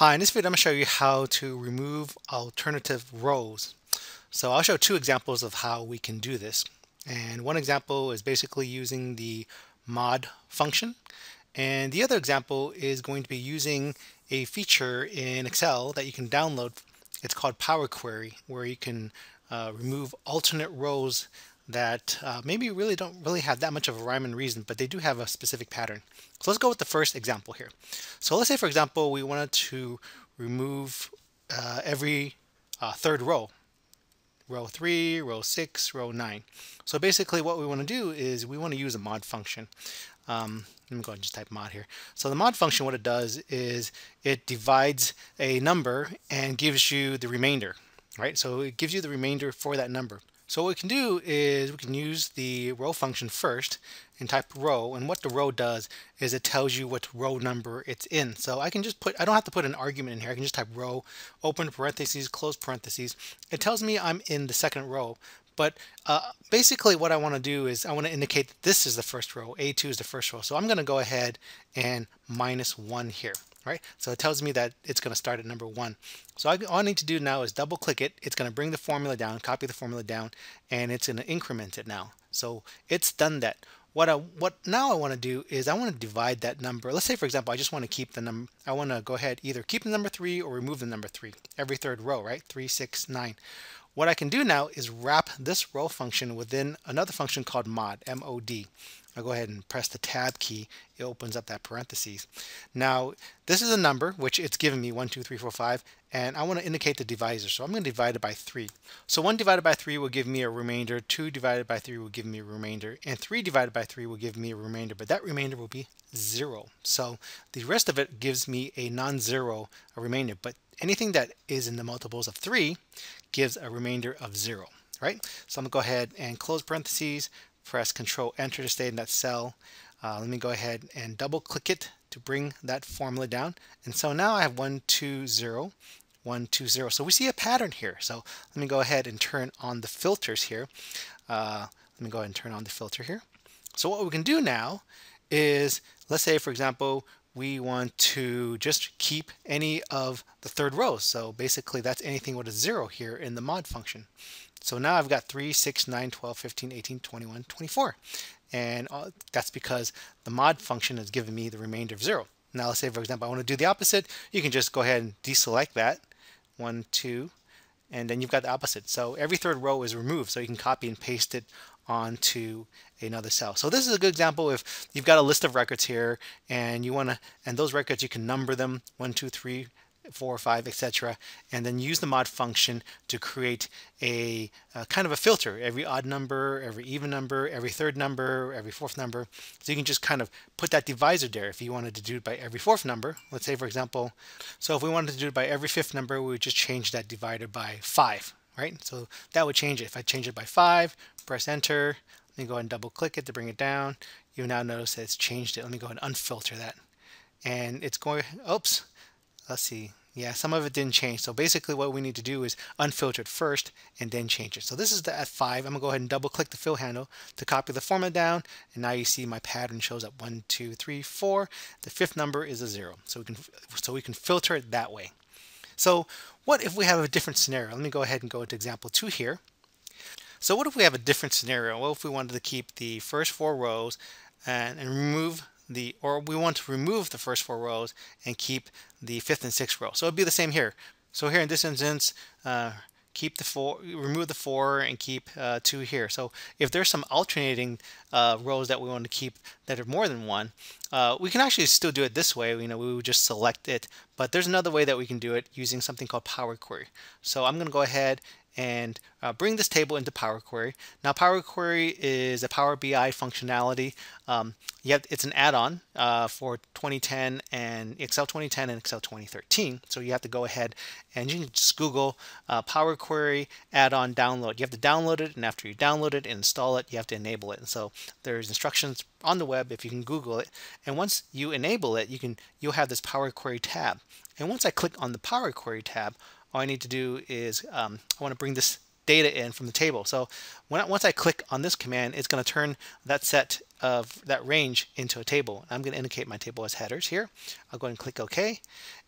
Hi, in this video I'm going to show you how to remove alternative rows. So I'll show two examples of how we can do this. And one example is basically using the MOD function. And the other example is going to be using a feature in Excel that you can download. It's called Power Query, where you can remove alternate rows that maybe really don't really have that much of a rhyme and reason, but they do have a specific pattern. So let's go with the first example here. So let's say, for example, we wanted to remove every third row. Row 3, row 6, row 9. So basically what we want to do is we want to use a mod function. Let me go ahead and just type mod here. So the mod function, what it does is it divides a number and gives you the remainder, right? So it gives you the remainder for that number. So what we can do is we can use the row function first and type row, and what the row does is it tells you what row number it's in. So I can just put, I don't have to put an argument in here, I can just type row, open parentheses, close parentheses. It tells me I'm in the second row, but basically what I want to do is I want to indicate that this is the first row, A2 is the first row. So I'm going to go ahead and -1 here. Right? So it tells me that it's going to start at number 1. So all I need to do now is double click it. It's going to bring the formula down, copy the formula down, and it's going to increment it now. So it's done that. What now I want to do is I want to divide that number. Let's say, for example, I just want to keep the number. I want to go ahead, either keep the number 3 or remove the number 3. Every third row, right? 3, 6, 9. What I can do now is wrap this row function within another function called mod, M-O-D. I'll go ahead and press the tab key. It opens up that parentheses. Now, this is a number, which it's giving me 1, 2, 3, 4, 5, and I want to indicate the divisor. So I'm going to divide it by 3. So 1 divided by 3 will give me a remainder. 2 divided by 3 will give me a remainder. And 3 divided by 3 will give me a remainder, but that remainder will be 0. So the rest of it gives me a non-zero, a remainder, but anything that is in the multiples of 3 gives a remainder of 0, right? So I'm going to go ahead and close parentheses, press Control Enter to stay in that cell. Let me go ahead and double click it to bring that formula down. And so now I have 1, 2, 0, 1, 2, 0. So we see a pattern here. So let me go ahead and turn on the filters here. Let me go ahead and turn on the filter here. So what we can do now is, let's say, for example, we want to just keep any of the third row. So basically that's anything with a 0 here in the mod function. So now I've got 3, 6, 9, 12, 15, 18, 21, 24. And that's because the mod function has given me the remainder of 0. Now let's say, for example, I want to do the opposite. You can just go ahead and deselect that. 1, 2, and then you've got the opposite. So every third row is removed. So you can copy and paste it onto another cell. So this is a good example if you've got a list of records here and you want to, and those records you can number them 1, 2, 3, 4, 5, etc., and then use the mod function to create a kind of a filter. Every odd number, every even number, every third number, every fourth number. So you can just kind of put that divisor there. If you wanted to do it by every fourth number, let's say, for example, so if we wanted to do it by every fifth number, we would just change that divider by 5, right? So that would change it. If I change it by 5, press enter, let me go ahead and double click it to bring it down. You now notice that it's changed it. Let me go ahead and unfilter that. And it's going, oops, let's see. Yeah, some of it didn't change. So basically what we need to do is unfilter it first and then change it. So this is the F5. I'm going to go ahead and double click the fill handle to copy the formula down. And now you see my pattern shows up 1, 2, 3, 4. The fifth number is a 0. So we can filter it that way. So what if we have a different scenario? Let me go ahead and go into example 2 here. So what if we have a different scenario? Well, if we wanted to keep the first 4 rows and remove the, or we want to remove the first 4 rows and keep the 5th and 6th row. So it'd be the same here. So here in this instance, keep the 4, remove the 4, and keep 2 here. So if there's some alternating rows that we want to keep that are more than 1, we can actually still do it this way. You know, we would just select it. But there's another way that we can do it using something called Power Query. So I'm going to go ahead and bring this table into Power Query. Now, Power Query is a Power BI functionality. Yet it's an add-on for 2010 and Excel 2010 and Excel 2013. So you have to go ahead and you can just Google Power Query add-on download. You have to download it, and after you download it and install it, you have to enable it. And so there's instructions on the web if you can Google it. And once you enable it, you'll have this Power Query tab. And once I click on the Power Query tab, all I need to do is I want to bring this data in from the table. So once I click on this command, it's going to turn that set of that range into a table. I'm going to indicate my table as headers here. I'll go ahead and click OK,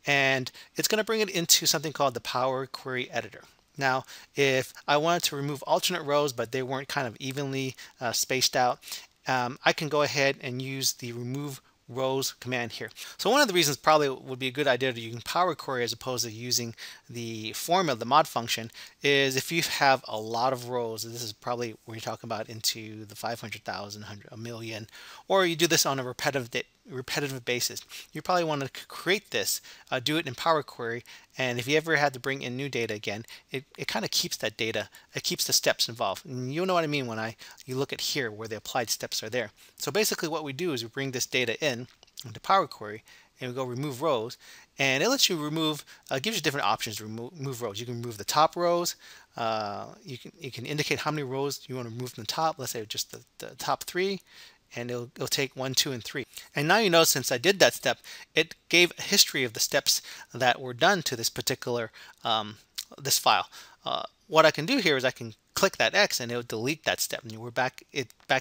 and it's going to bring it into something called the Power Query Editor. Now, if I wanted to remove alternate rows, but they weren't kind of evenly spaced out, I can go ahead and use the remove rows command here. So one of the reasons probably would be a good idea to use Power Query as opposed to using the formula, the mod function, is if you have a lot of rows, and this is probably when you're talking about into the 500,000, a million, or you do this on a repetitive basis, you probably want to create this, do it in Power Query, and if you ever had to bring in new data again, it kind of keeps that data, it keeps the steps involved. And you know what I mean when you look at here where the applied steps are there. So basically what we do is we bring this data in into Power Query, and we go remove rows, and it lets you remove, gives you different options to remove rows. You can remove the top rows, you can indicate how many rows you want to remove from the top, let's say just the top three, and it'll take 1, 2, and 3. And now you know, since I did that step, it gave a history of the steps that were done to this particular this file. What I can do here is I can click that X and it'll delete that step, and we're back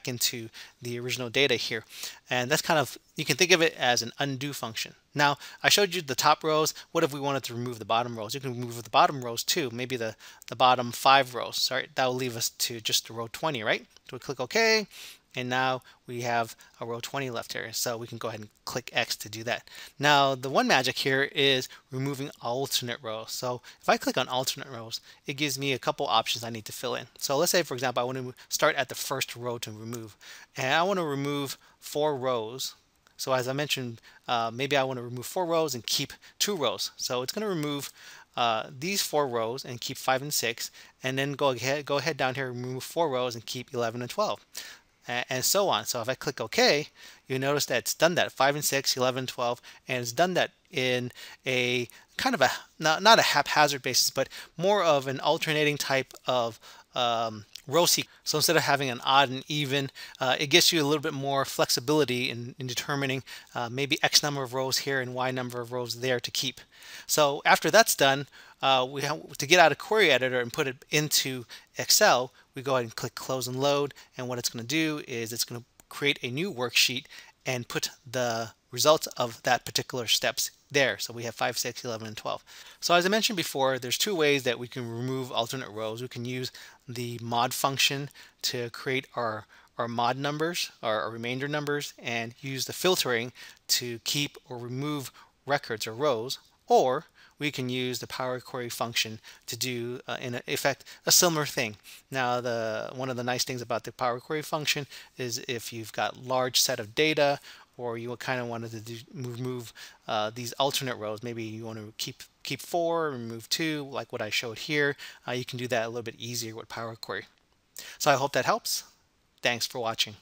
into the original data here. And that's kind of, you can think of it as an undo function. Now I showed you the top rows. What if we wanted to remove the bottom rows? You can remove the bottom rows too, maybe the bottom 5 rows. Sorry, that will leave us to just row 20, right? So we click OK. And now we have a row 20 left here, so we can go ahead and click X to do that. Now the one magic here is removing alternate rows. So if I click on alternate rows, it gives me a couple options I need to fill in. So let's say, for example, I want to start at the first row to remove, and I want to remove 4 rows. So as I mentioned, maybe I want to remove 4 rows and keep 2 rows. So it's going to remove these 4 rows and keep 5 and 6, and then go ahead down here and remove 4 rows and keep 11 and 12. And so on. So if I click OK, you notice that it's done that 5 and 6, 11, 12, and it's done that in a kind of a, not a haphazard basis, but more of an alternating type of row sequence. So instead of having an odd and even, it gives you a little bit more flexibility in determining maybe X number of rows here and Y number of rows there to keep. So after that's done, we have to get out of Query Editor and put it into Excel. We go ahead and click Close and Load, and what it's going to do is it's going to create a new worksheet and put the results of that particular steps there. So we have 5, 6, 11, and 12. So as I mentioned before, there's 2 ways that we can remove alternate rows. We can use the mod function to create our mod numbers, our remainder numbers, and use the filtering to keep or remove records or rows, or we can use the Power Query function to do, in effect, a similar thing. Now, one of the nice things about the Power Query function is if you've got large set of data, or you kind of wanted to remove these alternate rows, maybe you want to keep 4, remove 2, like what I showed here, you can do that a little bit easier with Power Query. So I hope that helps. Thanks for watching.